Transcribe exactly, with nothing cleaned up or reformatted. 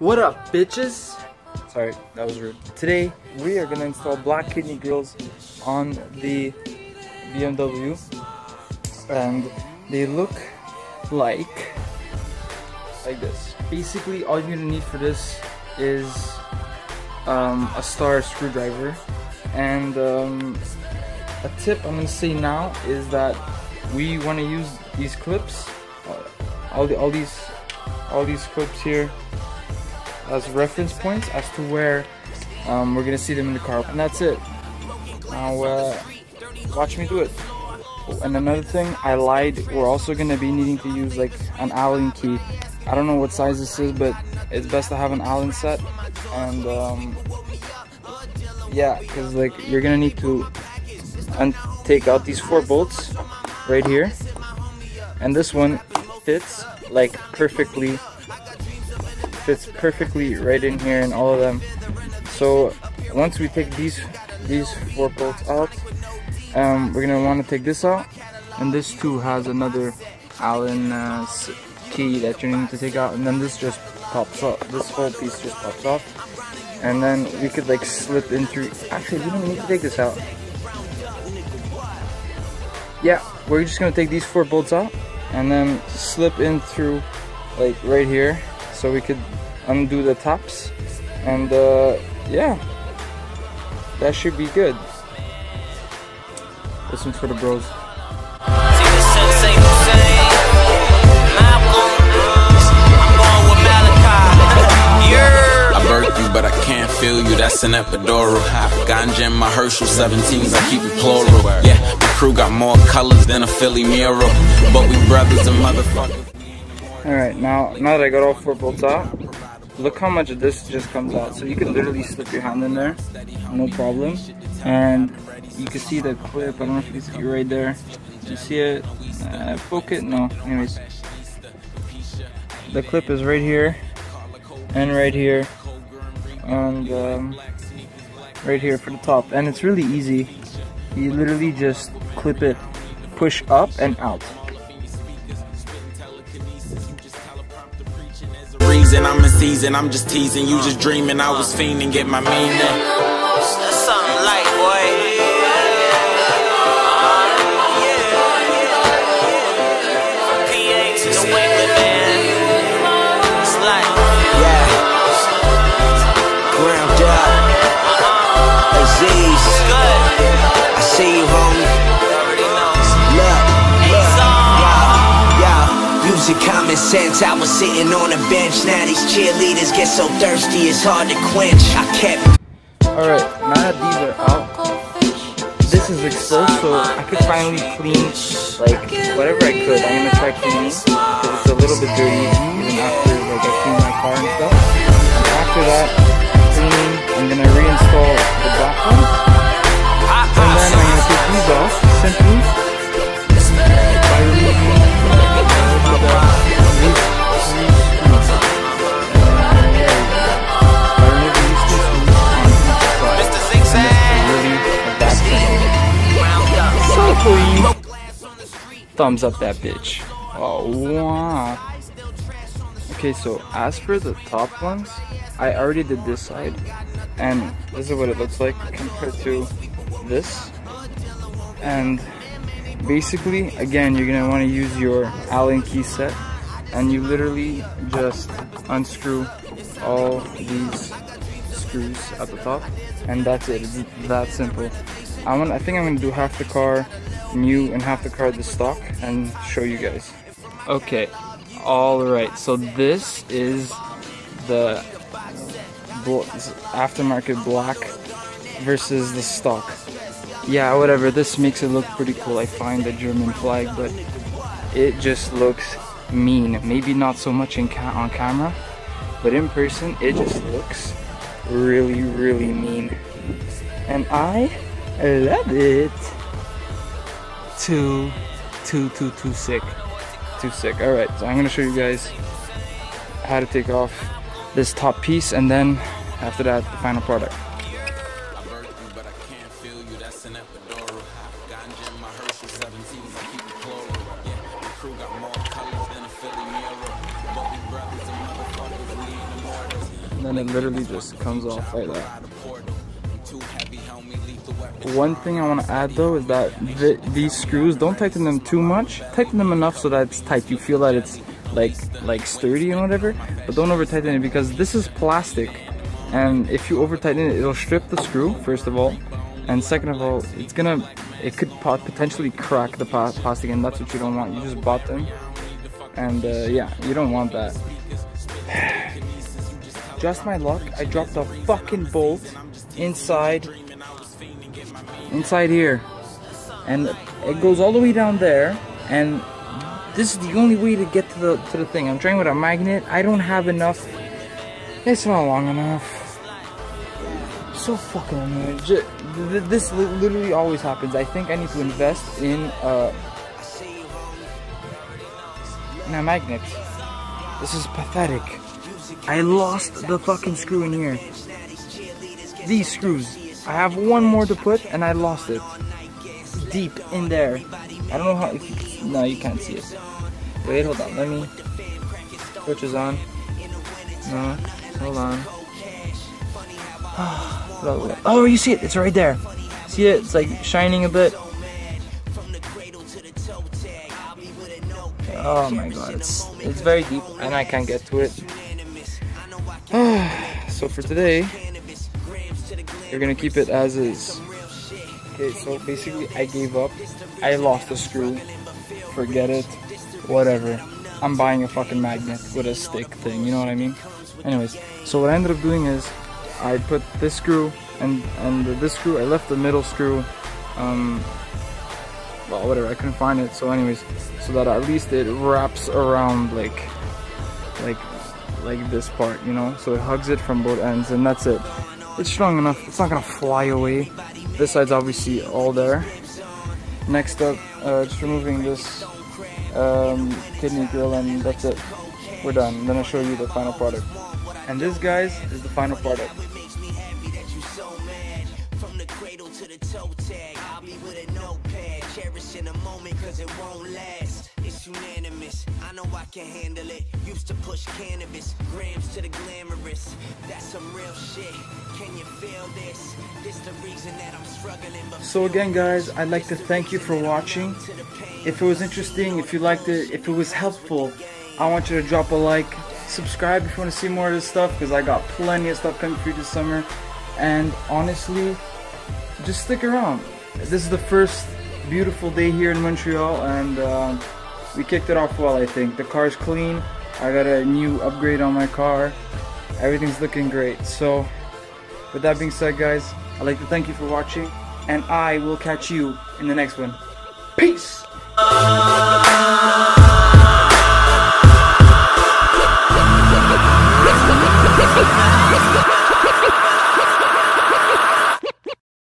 What up, bitches? Sorry, that was rude. Today, we are gonna install Black Kidney Grilles on the B M W. And they look like, like this. Basically, all you're gonna need for this is um, a star screwdriver. And um, a tip I'm gonna say now is that we wanna use these clips, all, the, all, these, all these clips here, as reference points as to where um, we're gonna see them in the car. And that's it. Now uh, watch me do it. Oh, and another thing, I lied, we're also gonna be needing to use like an Allen key. I don't know what size this is, but it's best to have an Allen set. And um, yeah, because like you're gonna need to un take out these four bolts right here, and this one fits like perfectly fits perfectly right in here, and all of them. So once we take these these four bolts out, um, we're gonna want to take this out, and this too has another Allen uh, key that you need to take out, and then this just pops up. This whole piece just pops off, and then we could like slip in through. Actually, we don't need to take this out. Yeah, we're just gonna take these four bolts out, and then slip in through, like right here. So we could undo the tops, and uh, yeah, that should be good. This one's for the bros. I birthed you, but I can't feel you. That's an epidural. Ganja in my Herschel seventeens. I keep it plural. Yeah, my crew got more colors than a Philly Mural, but we brothers and motherfuckers. Alright, now now that I got all four bolts out, look how much of this just comes out. So you can literally slip your hand in there, no problem. And you can see the clip, I don't know if you can see it right there. You see it? Uh, poke it? No. Anyways. The clip is right here, and right here, and um, right here for the top. And it's really easy. You literally just clip it, push up and out. I'm in season, I'm just teasing, you just dreaming, I was fiending, get my meaning. That's something like, boy. P A to the wingman, man. It's like, yeah. Ground up. Aziz. Good. I see you, homie. Already knows. Look, look. Y'all, music common sense, I was sitting on a bench, now these cheerleaders get so thirsty it's hard to quench. I kept. Alright, now that these are out, this is exposed, so I could finally clean like whatever I could. I'm gonna try cleaning because it's a little bit dirty even after like I clean my car and stuff. And after that cleaning, I'm gonna reinstall the black ones, and then I'm gonna take these off simply. Thumbs up that bitch. Oh wow. Okay, so as for the top ones, I already did this side, and this is what it looks like compared to this. And basically, again, you're gonna want to use your Allen key set, and you literally just unscrew all these screws at the top, and that's it. It's that simple. I want. I think I'm gonna do half the car new and half the car the stock and show you guys. Okay, all right, so this is the aftermarket black versus the stock. Yeah, whatever, this makes it look pretty cool. I find the German flag, but it just looks mean. Maybe not so much in ca on camera, but in person it just looks really really mean, and I love it. Too, too, too, too sick, too sick. All right, so I'm gonna show you guys how to take off this top piece, and then after that, the final product. and then it literally just comes off like that. One thing I want to add though is that th these screws, don't tighten them too much. Tighten them enough so that it's tight, you feel that it's like like sturdy and whatever, but don't over tighten it, because this is plastic, and if you over tighten it, it'll strip the screw first of all, and second of all, it's gonna it could pot potentially crack the plastic, and that's what you don't want. You just bought them, and uh, yeah, you don't want that. Just my luck, I dropped a fucking bolt inside inside here, and it goes all the way down there, and this is the only way to get to the to the thing. I'm trying with a magnet, I don't have enough, it's not long enough. So fucking annoyed. This literally always happens. I think I need to invest in uh, in a magnet. This is pathetic. I lost the fucking screw in here. These screws, I have one more to put, and I lost it. Deep in there. I don't know how. If you, no, you can't see it. Wait, hold on. Let me. Switch is on. No, hold on. Oh, you see it? It's right there. See it? It's like shining a bit. Oh my god, it's it's very deep, and I can't get to it. So for today, we're gonna keep it as is. Okay, so basically I gave up. I lost a screw. Forget it. Whatever. I'm buying a fucking magnet with a stick thing, you know what I mean? Anyways, so what I ended up doing is I put this screw and and this screw. I left the middle screw. Um, well, whatever. I couldn't find it. So, anyways, so that at least it wraps around like, like, like this part, you know. So it hugs it from both ends, and that's it. It's strong enough. It's not gonna fly away. This side's obviously all there. Next up, uh, just removing this um, kidney grill, and that's it. We're done. Then I'll show you the final product. And this, guys, is the final product. So again, guys, I'd like to thank you for watching. If it was interesting, if you liked it, if it was helpful, I want you to drop a like. Subscribe if you want to see more of this stuff, because I got plenty of stuff coming for you this summer. And honestly, just stick around. This is the first beautiful day here in Montreal, and uh, we kicked it off well, I think. The car's clean. I got a new upgrade on my car. Everything's looking great. So with that being said, guys, I'd like to thank you for watching, and I will catch you in the next one. Peace!